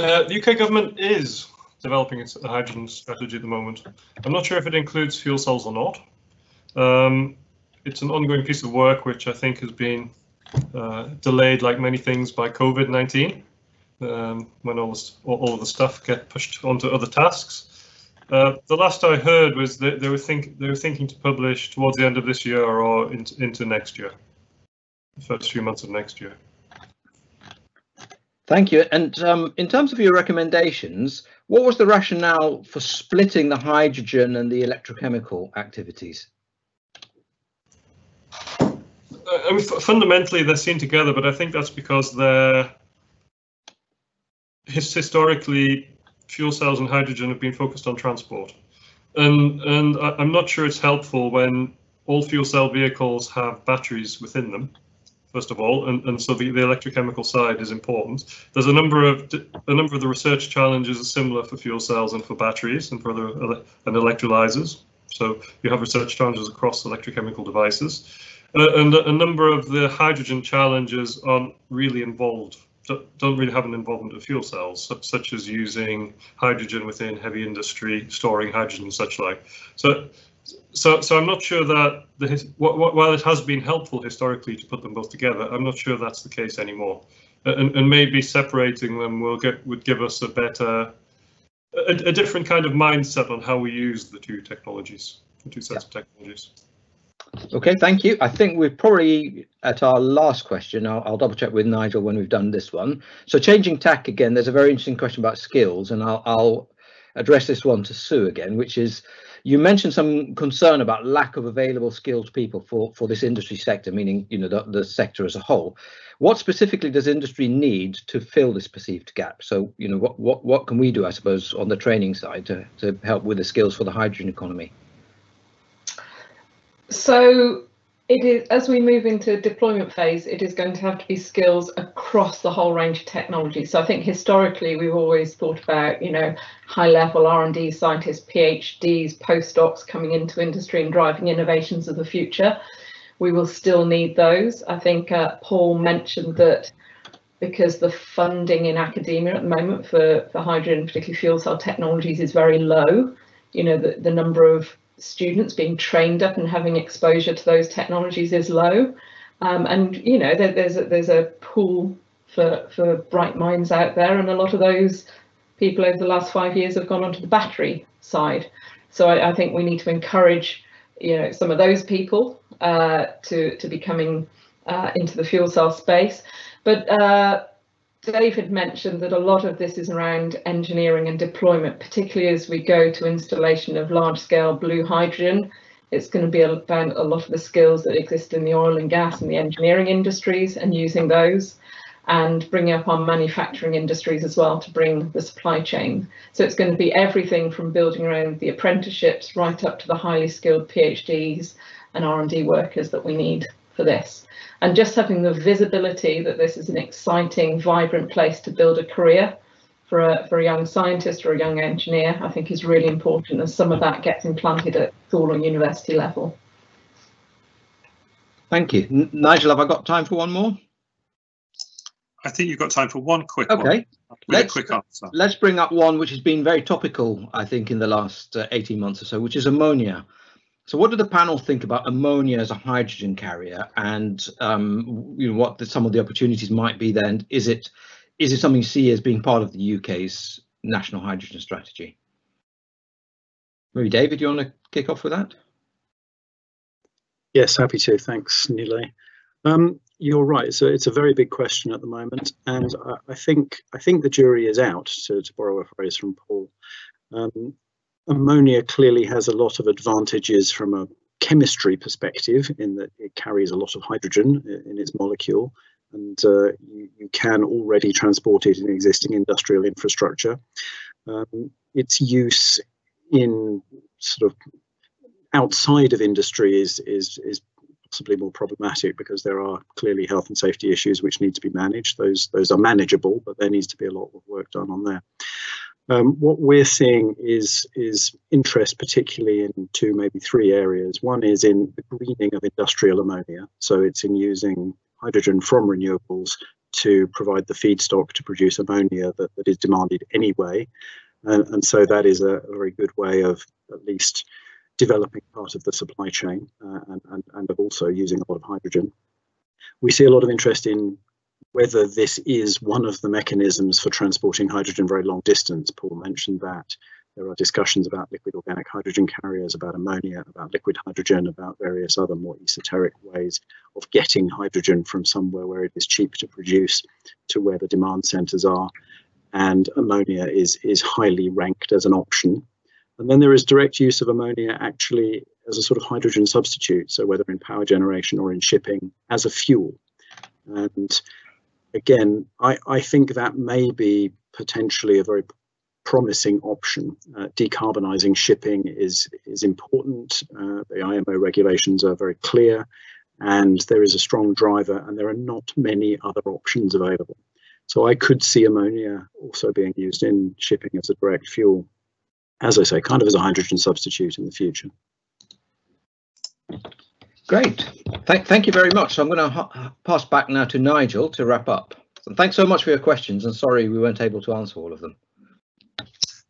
Uh, the U K government is developing its hydrogen strategy at the moment. I'm not sure if it includes fuel cells or not. Um, it's an ongoing piece of work which I think has been uh, delayed, like many things, by COVID nineteen, um, when all, this, all, all of the stuff get pushed onto other tasks. Uh, the last I heard was that they were think they were thinking to publish towards the end of this year or in, into next year, the first few months of next year. Thank you. And um, in terms of your recommendations, what was the rationale for splitting the hydrogen and the electrochemical activities? Uh, I mean, fundamentally, they're seen together, but I think that's because they're his historically fuel cells and hydrogen have been focused on transport, and and I'm not sure it's helpful when all fuel cell vehicles have batteries within them, first of all, and, and so the, the electrochemical side is important. There's a number of a number of the research challenges are similar for fuel cells and for batteries and for the and electrolyzers, so you have research challenges across electrochemical devices, uh, and a number of the hydrogen challenges aren't really involved don't really have an involvement of fuel cells, such as using hydrogen within heavy industry, storing hydrogen and such like. So, so, so I'm not sure that the, while it has been helpful historically to put them both together, I'm not sure that's the case anymore. And, and maybe separating them will get would give us a better, a, a different kind of mindset on how we use the two technologies, the two sets yeah. of technologies. OK, thank you. I think we're probably at our last question. I'll, I'll double check with Nigel when we've done this one. So changing tack again, there's a very interesting question about skills, and I'll, I'll address this one to Sue again, which is you mentioned some concern about lack of available skilled people for, for this industry sector, meaning, you know, the, the sector as a whole. What specifically does industry need to fill this perceived gap? So, you know, what, what, what can we do, I suppose, on the training side to, to help with the skills for the hydrogen economy? So it is, as we move into deployment phase, it is going to have to be skills across the whole range of technology. So I think historically we've always thought about, you know, high level R and D scientists, PhDs, postdocs coming into industry and driving innovations of the future. We will still need those. I think uh, Paul mentioned that because the funding in academia at the moment for, for hydrogen, particularly fuel cell technologies, is very low. You know, the, the number of students being trained up and having exposure to those technologies is low, um, and you know there, there's a, there's a pool for for bright minds out there, and a lot of those people over the last five years have gone onto the battery side. So I, I think we need to encourage you know some of those people uh, to to be coming uh, into the fuel cell space. But uh, David mentioned that a lot of this is around engineering and deployment, particularly as we go to installation of large-scale blue hydrogen. It's going to be about a lot of the skills that exist in the oil and gas and the engineering industries and using those, and bringing up our manufacturing industries as well to bring the supply chain. So it's going to be everything from building around the apprenticeships right up to the highly skilled PhDs and R and D workers that we need for this. And just having the visibility that this is an exciting, vibrant place to build a career for a, for a young scientist or a young engineer, I think is really important, and some of that gets implanted at school or university level. Thank you. N Nigel, have I got time for one more? I think you've got time for one quick okay. one. Okay. Let's, quick answer. Let's bring up one which has been very topical, I think, in the last uh, eighteen months or so, which is ammonia. So what do the panel think about ammonia as a hydrogen carrier, and um, you know, what the, some of the opportunities might be there? And is it, is it something you see as being part of the U K's national hydrogen strategy? Maybe David, you want to kick off with that? Yes, happy to. Thanks, Neelay. Um, you're right. So it's a very big question at the moment, and I, I think I think the jury is out, to, to borrow a phrase from Paul. Um, Ammonia clearly has a lot of advantages from a chemistry perspective, in that it carries a lot of hydrogen in its molecule, and uh, you, you can already transport it in existing industrial infrastructure. Um, its use in sort of outside of industry is, is, is possibly more problematic, because there are clearly health and safety issues which need to be managed. Those, those are manageable, but there needs to be a lot of work done on there. Um, what we're seeing is, is interest particularly in two, maybe three areas. One is in the greening of industrial ammonia. So it's in using hydrogen from renewables to provide the feedstock to produce ammonia that, that is demanded anyway. And, and so that is a very good way of at least developing part of the supply chain, uh, and, and, and of also using a lot of hydrogen. We see a lot of interest in whether this is one of the mechanisms for transporting hydrogen very long distance. Paul mentioned that. There are discussions about liquid organic hydrogen carriers, about ammonia, about liquid hydrogen, about various other more esoteric ways of getting hydrogen from somewhere where it is cheap to produce to where the demand centers are. And ammonia is, is highly ranked as an option. And then there is direct use of ammonia actually as a sort of hydrogen substitute, so whether in power generation or in shipping, as a fuel. And again, I, I think that may be potentially a very promising option. Uh, decarbonising shipping is, is important. Uh, the I M O regulations are very clear, and there is a strong driver, and there are not many other options available. So I could see ammonia also being used in shipping as a direct fuel, as I say, kind of as a hydrogen substitute in the future. Great. Thank, thank you very much. So I'm going to pass back now to Nigel to wrap up. So thanks so much for your questions, and sorry we weren't able to answer all of them.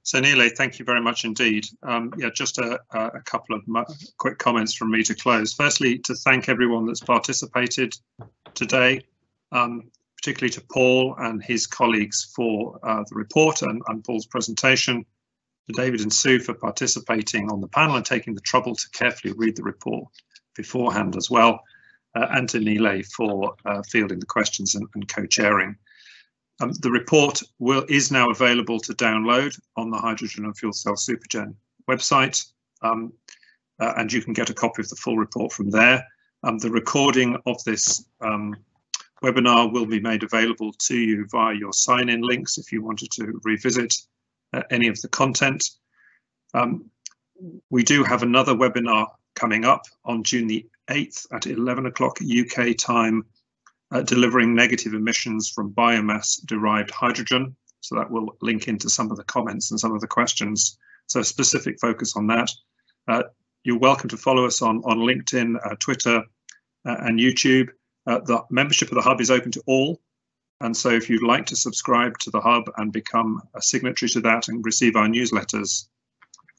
So Neelay, thank you very much indeed. Um, yeah, just a, a couple of quick comments from me to close. Firstly, to thank everyone that's participated today, um, particularly to Paul and his colleagues for uh, the report and, and Paul's presentation. To David and Sue for participating on the panel and taking the trouble to carefully read the report beforehand as well, uh, and to Neelay for uh, fielding the questions and, and co-chairing. Um, the report will, is now available to download on the Hydrogen and Fuel Cell Supergen website, um, uh, and you can get a copy of the full report from there. Um, the recording of this um, webinar will be made available to you via your sign-in links if you wanted to revisit Uh, any of the content. Um, we do have another webinar coming up on June the eighth at eleven o'clock U K time, uh, delivering negative emissions from biomass derived hydrogen. So that will link into some of the comments and some of the questions. So a specific focus on that. Uh, you're welcome to follow us on, on LinkedIn, uh, Twitter uh, and YouTube. Uh, the membership of the Hub is open to all. And so if you'd like to subscribe to the Hub and become a signatory to that and receive our newsletters,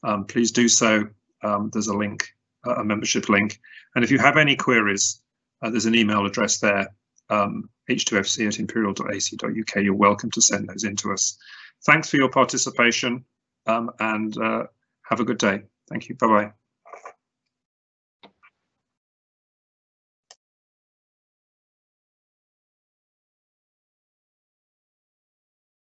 um, please do so. Um, there's a link, uh, a membership link. And if you have any queries, uh, there's an email address there, um, h two f c at imperial dot a c dot u k. You're welcome to send those in to us. Thanks for your participation, um, and uh, have a good day. Thank you. Bye-bye.